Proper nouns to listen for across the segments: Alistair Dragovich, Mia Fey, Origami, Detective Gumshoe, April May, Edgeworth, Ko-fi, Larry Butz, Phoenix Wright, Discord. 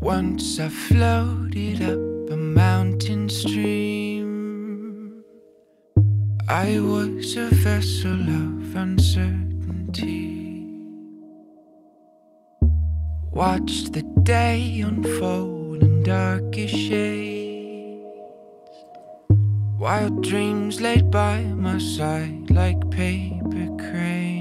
Once I floated up a mountain stream. I was a vessel of uncertainty. Watched the day unfold in darkest shades. Wild dreams laid by my side like paper cranes.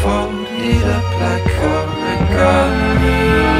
Folded up like origami.